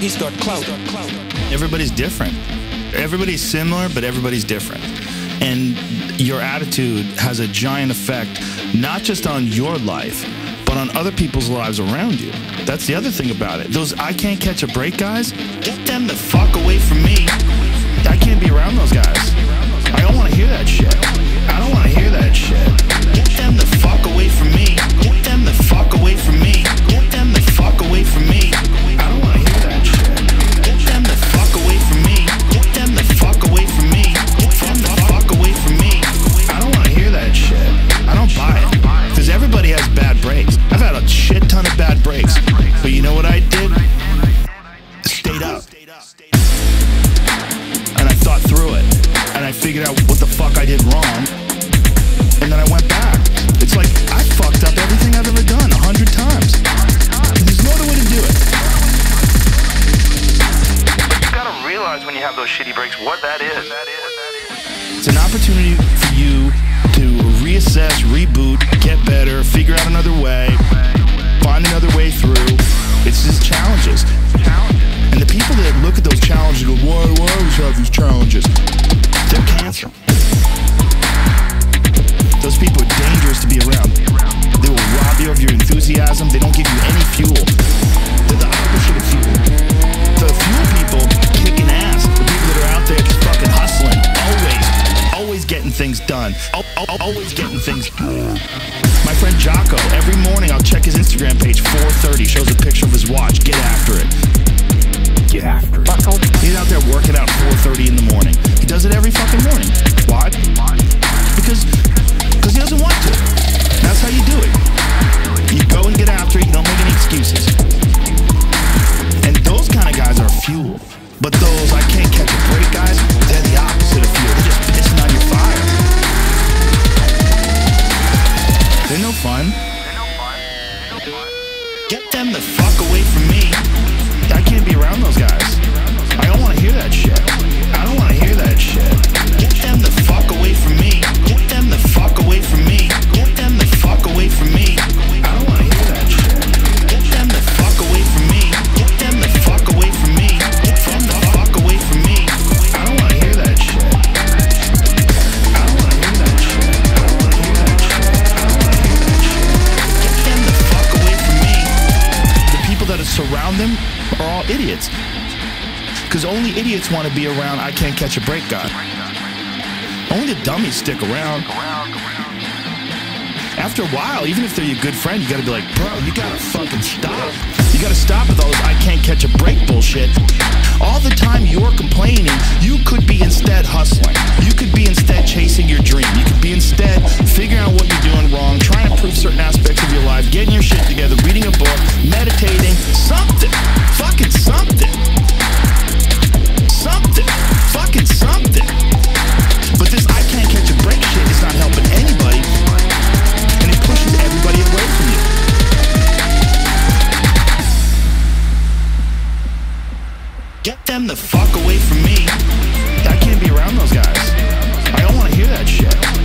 He's got clout. Everybody's different. Everybody's similar, but everybody's different. And your attitude has a giant effect, not just on your life, but on other people's lives around you. That's the other thing about it. Those I can't catch a break guys, get them the fuck away from me. I can't be around those guys. I don't want to hear that shit. I don't want to hear that shit. Get them the fuck away from me. Get them the fuck away from me. Get them the fuck away from me. I don't want to hear that shit. Get them the fuck away from me. Get them the fuck away from me. Get them the fuck away from me. I don't want to hear that shit. I don't buy it. Because everybody has bad breaks. I've had a shit ton of bad breaks. But you know what I did? Stayed up. And I thought through it. And I figured out what the fuck I did wrong. And then I went back. It's like, I fucked up everything I've ever done 100 times. There's no other way to do it. You gotta realize when you have those shitty breaks what that is. It's an opportunity for you to reassess, reboot, get better, figure out another way, find another way through. It's just challenges. And the people that look at those challenges go, why do I always have these challenges? They're cancer. Those people are dangerous to be around. They will rob you of your enthusiasm. They don't give you any fuel. They're the opposite of fuel. The fuel people kicking ass. The people that are out there just fucking hustling. Always getting things done. Always getting things done. My friend Jocko, every morning I'll check his Instagram page, 4:30, shows a picture of his watch. Get after it. Get after it. He's out there working out 4:30 in the morning. He does it every fucking morning. Why? Because he doesn't want to. That's how you do it. You go and get after it. You don't make any excuses. And those kind of guys are fuel. But those I can't catch a break guys, they're the opposite of fuel. They're just pissing on your fire. They're no fun. Get them the fuck away from me. I can't be around those guys. I don't want to hear that shit. I don't want to hear that shit. Get them the fuck away from me. Get them the fuck away from me. Get them the fuck away from me. I don't want to hear that shit. Get them the fuck away from me. Get them the fuck away from me. Get them the fuck away from me. I don't want to hear that shit. I don't want to hear that shit. I don't want to hear that shit. I don't want to hear that shit. Get them the fuck away from me. The people that surround them are all idiots. Because only idiots want to be around I can't catch a break guy. Only the dummies stick around. After a while, even if they're your good friend, you gotta be like, bro, you gotta fucking stop. You gotta stop with all this I can't catch a break bullshit. All the time you're complaining, you could be instead hustling. You could be instead chasing your dream. You could be instead figuring out what you're doing wrong, trying to prove certain aspects of your life, getting your shit together, reading a book, meditating, something, fucking something. Something, fucking something. But this I can't catch a break shit is not helping anybody, and it pushes everybody away from you. Get them the fuck away from me. I can't be around those guys. I don't want to hear that shit.